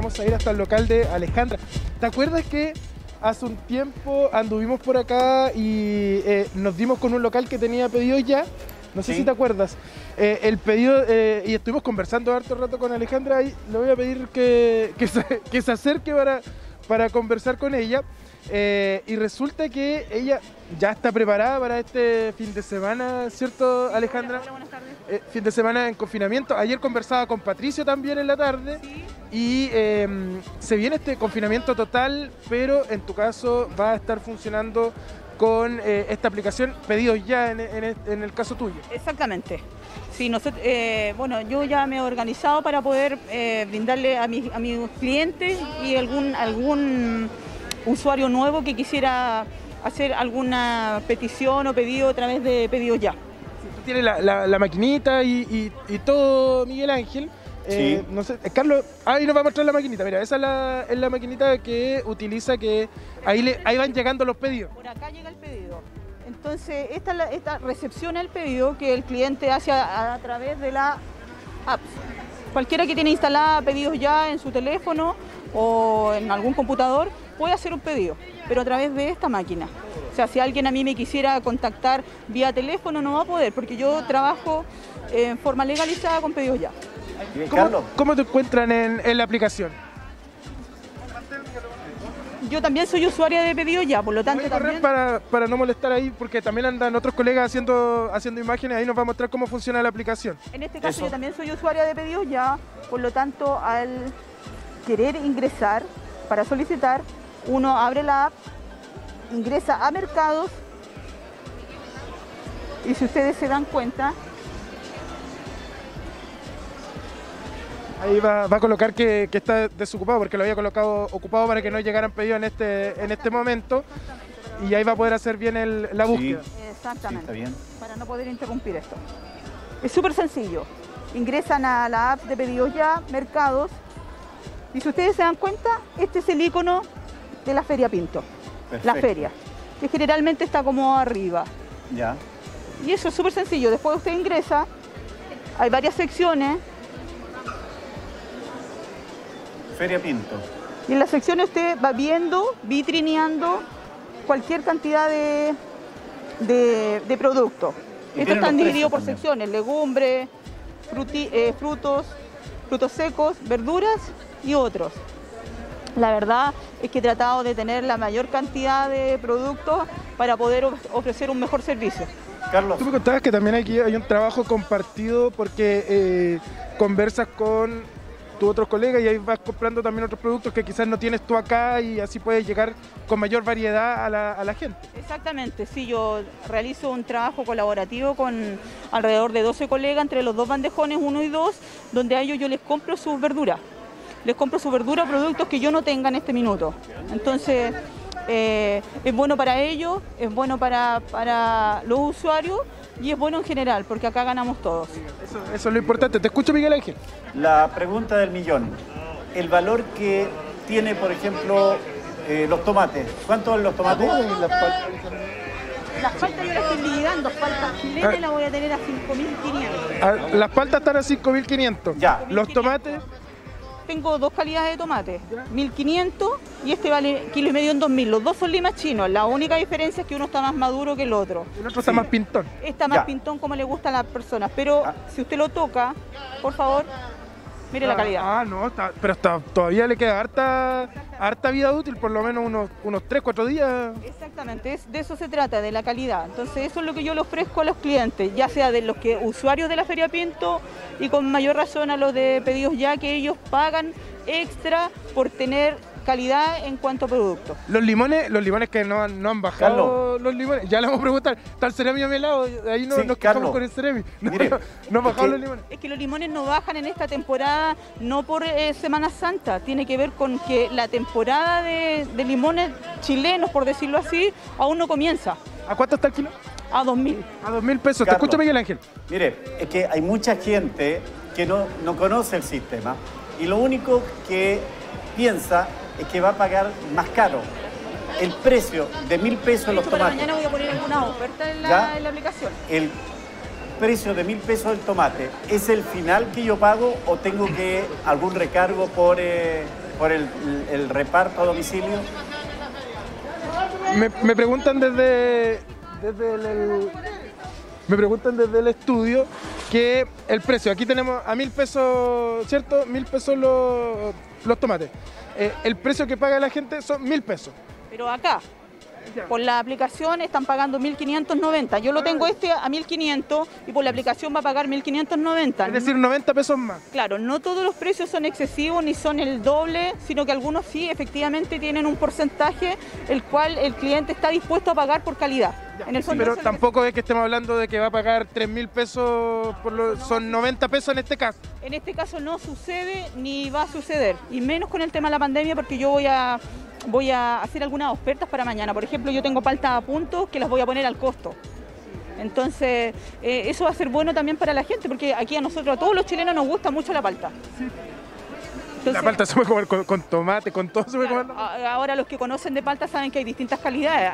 vamos a ir hasta el local de Alejandra. ¿Te acuerdas que hace un tiempo anduvimos por acá y nos dimos con un local que tenía Pedidos Ya? No sé si te acuerdas. El pedido, y estuvimos conversando harto rato con Alejandra, y le voy a pedir que se acerque para conversar con ella. Y resulta que ella ya está preparada para este fin de semana, ¿cierto, Alejandra? Hola, buenas tardes. Fin de semana en confinamiento. Ayer conversaba con Patricio también en la tarde. Sí. Y se viene este confinamiento total, pero en tu caso va a estar funcionando con esta aplicación Pedidos Ya en el caso tuyo. Exactamente. Sí, nosotros, bueno, yo ya me he organizado para poder brindarle a mis clientes y algún usuario nuevo que quisiera hacer alguna petición o pedido a través de Pedidos Ya. Tú tienes la maquinita y todo, Miguel Ángel. Sí. No sé, Carlos, ahí nos va a mostrar la maquinita. Mira, esa es la maquinita que utiliza, que ahí van llegando los pedidos. Por acá llega el pedido. Entonces, esta recepciona el pedido que el cliente hace a través de la app. Cualquiera que tiene instalada Pedidos Ya en su teléfono o en algún computador puede hacer un pedido, pero a través de esta máquina. O sea, si alguien a mí me quisiera contactar vía teléfono, no va a poder, porque yo trabajo en forma legalizada con Pedidos Ya. ¿Cómo te encuentran en la aplicación? Yo también soy usuaria de Pedidos Ya, por lo tanto también... Para no molestar ahí, porque también andan otros colegas haciendo imágenes, ahí nos va a mostrar cómo funciona la aplicación. En este caso yo también soy usuaria de Pedidos Ya, por lo tanto al querer ingresar para solicitar, uno abre la app, ingresa a mercados y si ustedes se dan cuenta... Ahí va a colocar que está desocupado, porque lo había colocado ocupado para que no llegaran pedidos en este momento. Y ahí va a poder hacer bien la búsqueda. Sí, exactamente, sí, está bien. Para no poder interrumpir esto. Es súper sencillo. Ingresan a la app de Pedidos Ya, mercados. Y si ustedes se dan cuenta, este es el icono de la Feria Pinto. Perfecto. La feria, que generalmente está como arriba. Ya. Y eso es súper sencillo. Después usted ingresa, hay varias secciones. Feria Pinto. Y en la sección usted va viendo, vitrineando cualquier cantidad de productos. Estos están divididos por secciones: legumbres, frutos secos, verduras y otros. La verdad es que he tratado de tener la mayor cantidad de productos para poder ofrecer un mejor servicio. Carlos, tú me contabas que también aquí hay un trabajo compartido porque conversas con tu otros colegas y ahí vas comprando también otros productos que quizás no tienes tú acá y así puedes llegar con mayor variedad a la gente. Exactamente, sí, yo realizo un trabajo colaborativo con alrededor de 12 colegas, entre los dos bandejones, 1 y 2, donde a ellos yo les compro sus verduras. Les compro sus verduras, productos que yo no tenga en este minuto. Entonces, es bueno para ellos, es bueno para los usuarios, y es bueno en general, porque acá ganamos todos. Eso es lo importante. Te escucho, Miguel Ángel. La pregunta del millón. El valor que tiene, por ejemplo, los tomates. ¿Cuántos son los tomates? Las paltas yo las estoy liquidando. Paltas filetes las voy a tener a 5.500. Las paltas están a 5.500. Ya. ¿Los tomates? Tengo dos calidades de tomate, 1.500 y este vale 1,5 kg en 2.000. Los dos son limas chinos, la única diferencia es que uno está más maduro que el otro. El otro está más pintón. Está más pintón como le gusta a las personas, pero si usted lo toca, por favor, mire la calidad. No, todavía le queda harta vida útil, por lo menos unos 3, 4 días. Exactamente, de eso se trata, de la calidad. Entonces eso es lo que yo le ofrezco a los clientes, ya sea de los que usuarios de la Feria Pinto y con mayor razón a los de Pedidos Ya, que ellos pagan extra por tener calidad en cuanto a productos. Los limones que no han bajado, Carlos. Los limones, ya le vamos a preguntar, está el Seremi a mi lado, ahí nos quejamos con el Seremi, no han bajado los limones. Es que los limones no bajan en esta temporada, no por Semana Santa, tiene que ver con que la temporada de limones chilenos, por decirlo así, aún no comienza. ¿A cuánto está el kilo? A 2.000. A 2.000 pesos, Carlos. Te escucho, Miguel Ángel. Mire, es que hay mucha gente que no conoce el sistema y lo único que piensa es que va a pagar más caro. El precio de 1.000 pesos los tomates. Mañana voy a poner alguna oferta en la aplicación. El precio de 1.000 pesos del tomate, ¿es el final que yo pago o tengo algún recargo por por el reparto a domicilio? Me preguntan desde el estudio que el precio, aquí tenemos a 1.000 pesos, ¿cierto? 1.000 pesos los tomates. El precio que paga la gente son 1.000 pesos. Pero acá, por la aplicación están pagando 1.590. Yo lo tengo este a 1.500 y por la aplicación va a pagar 1.590. Es decir, 90 pesos más. Claro, no todos los precios son excesivos ni son el doble, sino que algunos sí efectivamente tienen un porcentaje el cual el cliente está dispuesto a pagar por calidad. En el fondo, pero tampoco es que estemos hablando de que va a pagar 3.000 pesos, son 90 pesos en este caso. En este caso no sucede ni va a suceder, y menos con el tema de la pandemia, porque yo voy a hacer algunas ofertas para mañana. Por ejemplo, yo tengo paltas a punto que las voy a poner al costo. Entonces, eso va a ser bueno también para la gente, porque aquí a nosotros, a todos los chilenos, nos gusta mucho la palta. Sí. Entonces, la palta se puede comer con tomate, con todo se puede comer. Ahora los que conocen de palta saben que hay distintas calidades.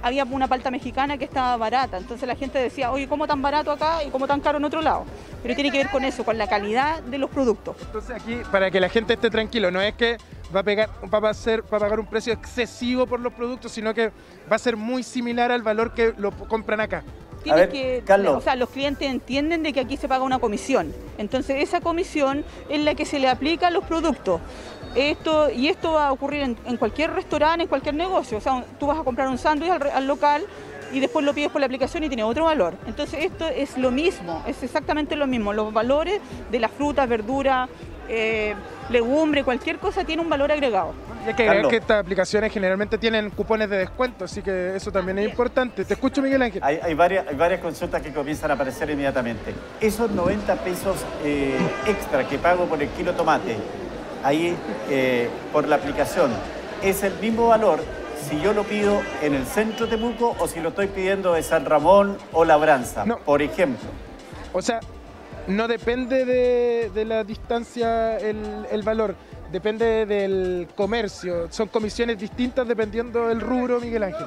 Había una palta mexicana que estaba barata, entonces la gente decía, oye, ¿cómo tan barato acá y cómo tan caro en otro lado? Pero tiene que ver con eso, con la calidad de los productos. Entonces aquí, para que la gente esté tranquilo, no es que va a pagar un precio excesivo por los productos, sino que va a ser muy similar al valor que lo compran acá. Carlos. O sea, los clientes entienden de que aquí se paga una comisión, entonces esa comisión es la que se le aplica a los productos. Esto va a ocurrir en cualquier restaurante, en cualquier negocio. O sea, tú vas a comprar un sándwich al local y después lo pides por la aplicación y tiene otro valor. Entonces esto es lo mismo, es exactamente lo mismo. Los valores de las frutas, verduras, legumbre, cualquier cosa tiene un valor agregado. Y hay que agregar que estas aplicaciones generalmente tienen cupones de descuento, así que eso también es importante. Te escucho, Miguel Ángel. Hay varias consultas que comienzan a aparecer inmediatamente. Esos 90 pesos extra que pago por el kilo tomate, ahí por la aplicación, ¿es el mismo valor si yo lo pido en el centro de Temuco o si lo estoy pidiendo de San Ramón o Labranza, por ejemplo? O sea, no depende de la distancia el valor, depende del comercio. Son comisiones distintas dependiendo del rubro, Miguel Ángel.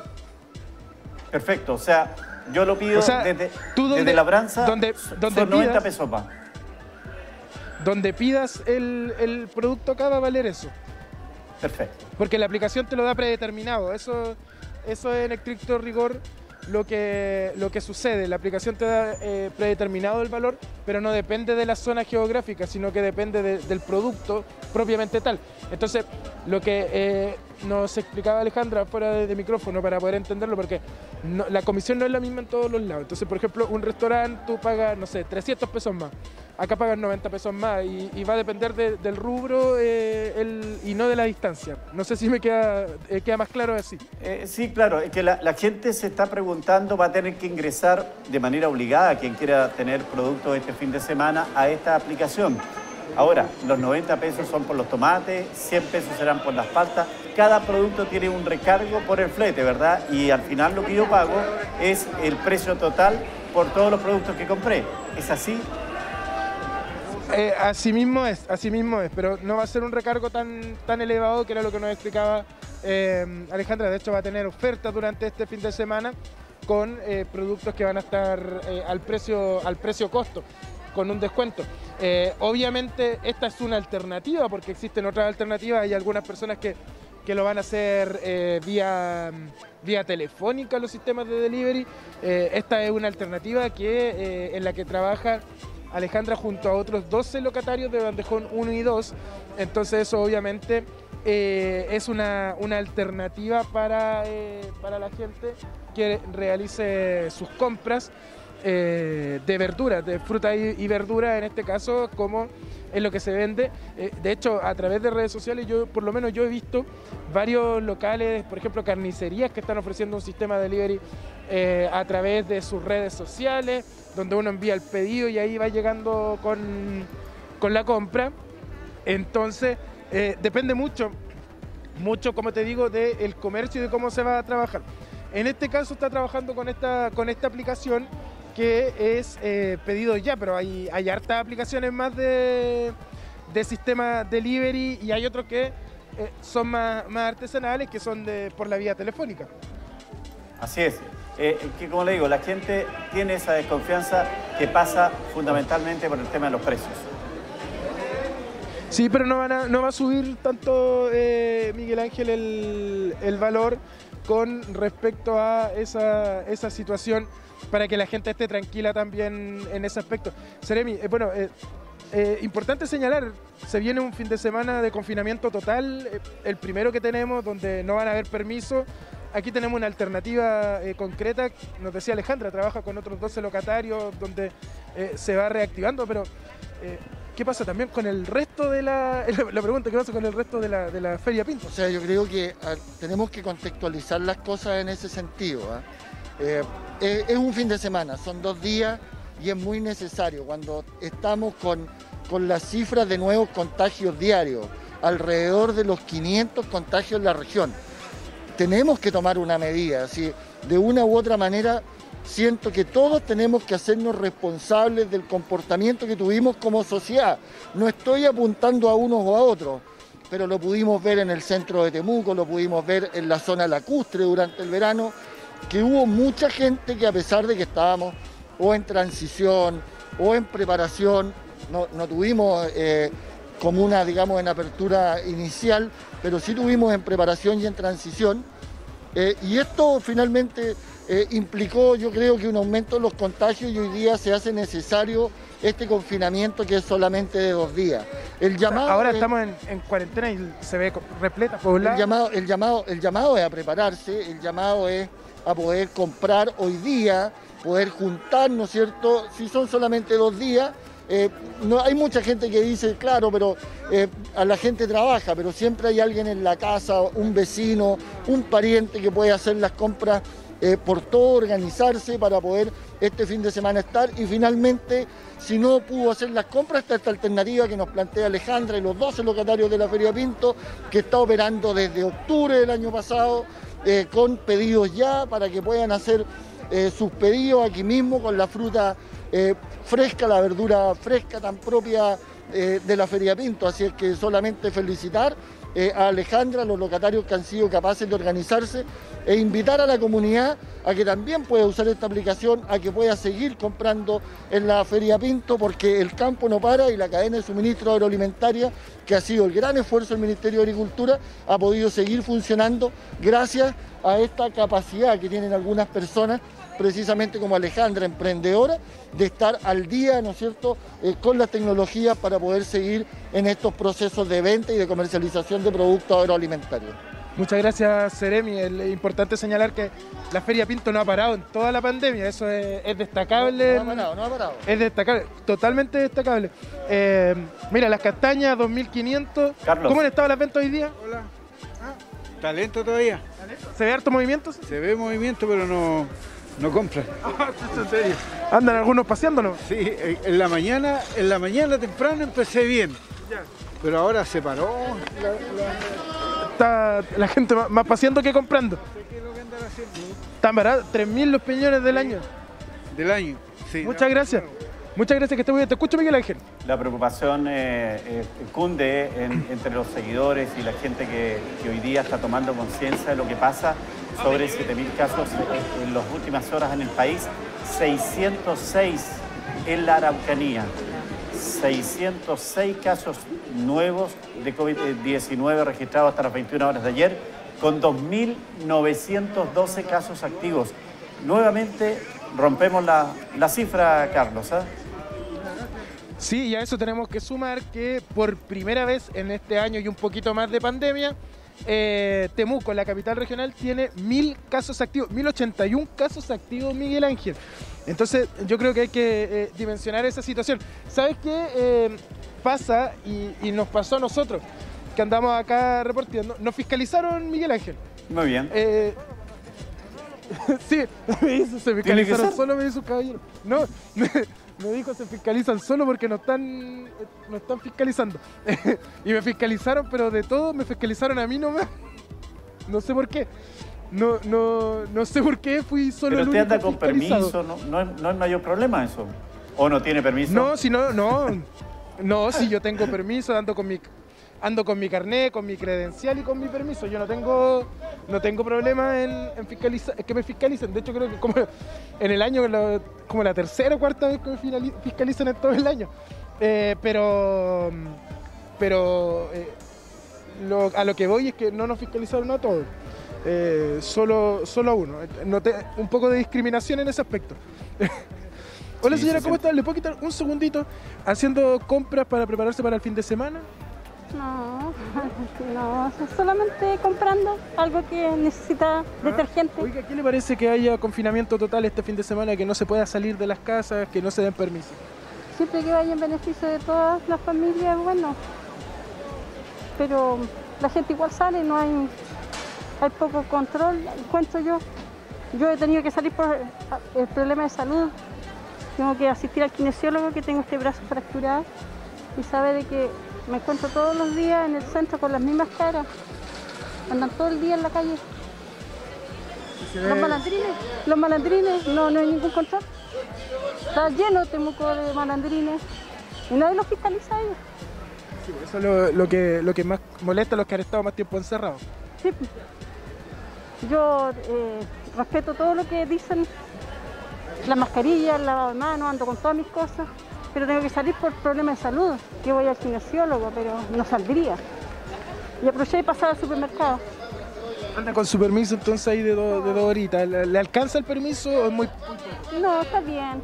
Perfecto, o sea, yo lo pido, o sea, desde Labranza, donde son 90 pesos más. Donde pidas el producto acá va a valer eso. Perfecto. Porque la aplicación te lo da predeterminado. Eso es en estricto rigor lo que sucede. La aplicación te da predeterminado el valor, pero no depende de la zona geográfica, sino que depende del producto propiamente tal. Entonces, lo que nos explicaba Alejandra fuera de micrófono, para poder entenderlo, porque la comisión no es la misma en todos los lados. Entonces, por ejemplo, un restaurante tú pagas, no sé, 300 pesos más. Acá pagan 90 pesos más y va a depender del rubro y no de la distancia. No sé si me queda más claro así. Sí, claro, es que la gente se está preguntando, va a tener que ingresar de manera obligada, quien quiera tener productos este fin de semana, a esta aplicación. Ahora, los 90 pesos son por los tomates, 100 pesos serán por las paltas. Cada producto tiene un recargo por el flete, ¿verdad? Y al final lo que yo pago es el precio total por todos los productos que compré. ¿Es así? Así mismo es, pero no va a ser un recargo tan elevado, que era lo que nos explicaba Alejandra. De hecho, va a tener ofertas durante este fin de semana con productos que van a estar al precio costo, con un descuento. Obviamente esta es una alternativa, porque existen otras alternativas. Hay algunas personas que lo van a hacer vía telefónica, los sistemas de delivery. Esta es una alternativa en la que trabaja Alejandra junto a otros 12 locatarios de Bandejón 1 y 2, entonces eso obviamente es una alternativa para la gente que realice sus compras de verduras, de fruta y verdura en este caso, como es lo que se vende. De hecho, a través de redes sociales, por lo menos yo he visto varios locales, por ejemplo carnicerías, que están ofreciendo un sistema de delivery a través de sus redes sociales, donde uno envía el pedido y ahí va llegando con la compra. Entonces, depende mucho, como te digo, del comercio y de cómo se va a trabajar. En este caso está trabajando con esta aplicación, que es Pedidos Ya, pero hay hartas aplicaciones más de sistema delivery, y hay otros que son más artesanales, que son por la vía telefónica. Así es. Que como le digo, la gente tiene esa desconfianza que pasa fundamentalmente por el tema de los precios. Sí, pero no va a subir tanto, Miguel Ángel, el valor con respecto a esa situación, para que la gente esté tranquila también en ese aspecto. Seremi, importante señalar, se viene un fin de semana de confinamiento total, el primero que tenemos, donde no van a haber permiso. Aquí tenemos una alternativa concreta, nos decía Alejandra, trabaja con otros 12 locatarios, donde se va reactivando, pero ¿qué pasa también con el resto de la pregunta, ¿qué pasa con el resto de la Feria Pinto? O sea, yo creo que tenemos que contextualizar las cosas en ese sentido, ¿eh? Es un fin de semana, son 2 días y es muy necesario. Cuando estamos con las cifras de nuevos contagios diarios, alrededor de los 500 contagios en la región, tenemos que tomar una medida. ¿Sí? De una u otra manera, siento que todos tenemos que hacernos responsables del comportamiento que tuvimos como sociedad. No estoy apuntando a unos o a otros, pero lo pudimos ver en el centro de Temuco, lo pudimos ver en la zona lacustre durante el verano, que hubo mucha gente que, a pesar de que estábamos o en transición o en preparación, no tuvimos como una, digamos, en apertura inicial, pero sí tuvimos en preparación y en transición. Y esto finalmente implicó, yo creo, que un aumento de los contagios, y hoy día se hace necesario este confinamiento, que es solamente de 2 días. El llamado, ahora estamos en cuarentena y se ve repleta, poblada. El llamado es a prepararse, el llamado es a poder comprar hoy día, poder juntar, ¿no es cierto? Si son solamente 2 días, hay mucha gente que dice, claro, pero a la gente trabaja, pero siempre hay alguien en la casa, un vecino, un pariente que puede hacer las compras por todo, organizarse para poder este fin de semana estar. Y finalmente, si no pudo hacer las compras, está esta alternativa que nos plantea Alejandra y los 12 locatarios de la Feria Pinto, que está operando desde octubre del año pasado, con Pedidos Ya, para que puedan hacer sus pedidos aquí mismo, con la fruta fresca, la verdura fresca tan propia de la Feria Pinto. Así es que solamente felicitar a Alejandra, a los locatarios que han sido capaces de organizarse, e invitar a la comunidad a que también pueda usar esta aplicación, a que pueda seguir comprando en la Feria Pinto, porque el campo no para y la cadena de suministro agroalimentaria, que ha sido el gran esfuerzo del Ministerio de Agricultura, ha podido seguir funcionando gracias a esta capacidad que tienen algunas personas, precisamente como Alejandra, emprendedora, de estar al día, ¿no es cierto?, con las tecnologías, para poder seguir en estos procesos de venta y de comercialización de productos agroalimentarios. Muchas gracias, Seremi. Es importante señalar que la Feria Pinto no ha parado en toda la pandemia, eso es destacable. No ha parado. Es destacable, totalmente destacable. Mira, las castañas, 2.500. Carlos, ¿cómo han estado las ventas hoy día? Hola. ¿Está lento todavía? ¿Se ve harto movimiento? Se ve movimiento, pero no compran. ¿En serio? ¿Andan algunos paseándonos? Sí, en la mañana temprano empecé bien, pero ahora se paró. Está la gente más paseando que comprando. ¿Qué es lo que andan haciendo? Están baratos, 3.000 los piñones del año. Del año, sí. Muchas gracias. Muchas gracias, que esté muy bien. Te escucho, Miguel Ángel. La preocupación cunde entre los seguidores y la gente que hoy día está tomando conciencia de lo que pasa. Sobre 7.000 casos en las últimas horas en el país, 606 en la Araucanía, 606 casos nuevos de COVID-19 registrados hasta las 21 horas de ayer, con 2.912 casos activos. Nuevamente rompemos la cifra, Carlos, ¿eh? Sí, y a eso tenemos que sumar que por primera vez en este año y un poquito más de pandemia, Temuco, la capital regional, tiene 1.000 casos activos, 1.081 casos activos, Miguel Ángel. Entonces yo creo que hay que dimensionar esa situación. ¿Sabes qué pasa? Y nos pasó a nosotros, que andamos acá reporteando, nos fiscalizaron, Miguel Ángel. Muy bien. Sí, se fiscalizaron solo, me dice un caballero. No, me dijo, se fiscalizan solo porque no están fiscalizando. Y me fiscalizaron, pero de todo, me fiscalizaron a mí nomás. No sé por qué. No sé por qué fui solo. Pero el único fiscalizado. Pero usted anda con permiso, no es mayor problema eso. ¿O no tiene permiso? No, si no, si yo tengo permiso, ando con mi carnet, con mi credencial y con mi permiso. Yo no tengo problema en fiscalizar, que me fiscalicen. De hecho, creo que como en el año, como la tercera o cuarta vez que me fiscalizan en todo el año. Pero pero a lo que voy es que no nos fiscalizaron a todos, solo a uno. Noté un poco de discriminación en ese aspecto. Hola sí, señora, ¿cómo está? ¿Le puedo quitar un segundito? ¿Haciendo compras para prepararse para el fin de semana? No, no, solamente comprando algo que necesita detergente. Oiga, ¿qué le parece que haya confinamiento total este fin de semana, que no se pueda salir de las casas, que no se den permiso? Siempre que vaya en beneficio de todas las familias, bueno, pero la gente igual sale, no hay, poco control, encuentro yo. Yo he tenido que salir por el problema de salud, tengo que asistir al kinesiólogo, que tengo este brazo fracturado, y sabe de que me encuentro todos los días en el centro con las mismas caras, andan todo el día en la calle. Los malandrines, no hay ningún control. Está lleno Temuco de malandrines y nadie los fiscaliza a ellos. Sí, eso es lo que más molesta a los que han estado más tiempo encerrados. Sí, yo respeto todo lo que dicen, las mascarillas, el lavado de manos, ando con todas mis cosas, pero tengo que salir por problemas de salud, que voy al kinesiólogo, pero no saldría. Y aproveché de pasar al supermercado. Anda con su permiso entonces ahí de dos horitas. ¿Le alcanza el permiso o es muy poco? No, está bien.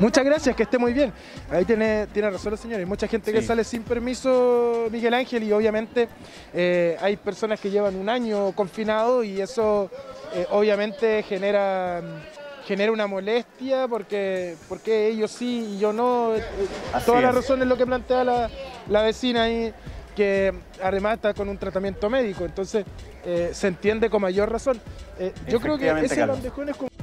Muchas gracias, que esté muy bien. Ahí tiene razón los señores, mucha gente que sale sin permiso, Miguel Ángel, y obviamente hay personas que llevan un año confinado y eso obviamente genera una molestia porque ellos sí y yo no. Toda la razón es lo que plantea la vecina ahí, que además está con un tratamiento médico, entonces se entiende con mayor razón. Yo creo que ese bandejón es como...